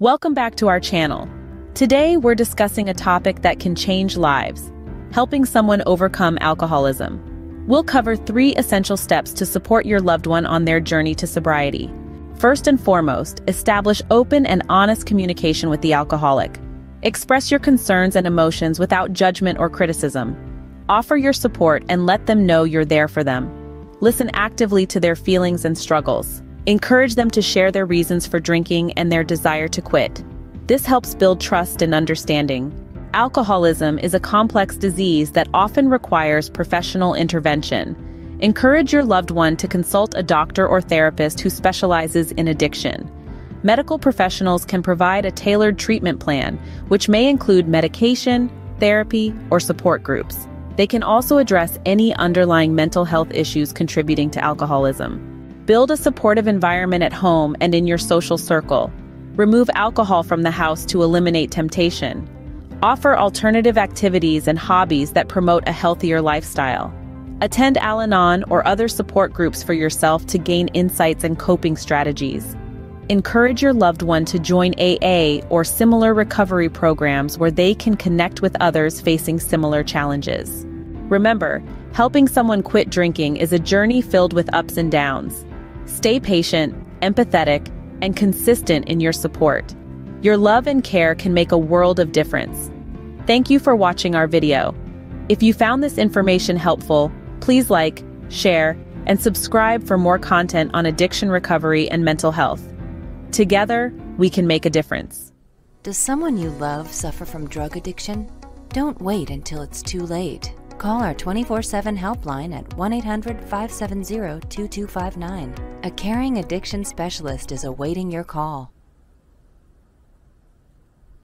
Welcome back to our channel. Today we're discussing a topic that can change lives, helping someone overcome alcoholism. We'll cover 3 essential steps to support your loved one on their journey to sobriety. First and foremost, establish open and honest communication with the alcoholic. Express your concerns and emotions without judgment or criticism. Offer your support and let them know you're there for them. Listen actively to their feelings and struggles. Encourage them to share their reasons for drinking and their desire to quit. This helps build trust and understanding. Alcoholism is a complex disease that often requires professional intervention. Encourage your loved one to consult a doctor or therapist who specializes in addiction. Medical professionals can provide a tailored treatment plan, which may include medication, therapy, or support groups. They can also address any underlying mental health issues contributing to alcoholism. Build a supportive environment at home and in your social circle. Remove alcohol from the house to eliminate temptation. Offer alternative activities and hobbies that promote a healthier lifestyle. Attend Al-Anon or other support groups for yourself to gain insights and coping strategies. Encourage your loved one to join AA or similar recovery programs where they can connect with others facing similar challenges. Remember, helping someone quit drinking is a journey filled with ups and downs. Stay patient, empathetic, and consistent in your support. Your love and care can make a world of difference. Thank you for watching our video. If you found this information helpful, please like, share, and subscribe for more content on addiction recovery and mental health. Together, we can make a difference. Does someone you love suffer from drug addiction? Don't wait until it's too late. Call our 24/7 helpline at 1-800-570-2259. A caring addiction specialist is awaiting your call.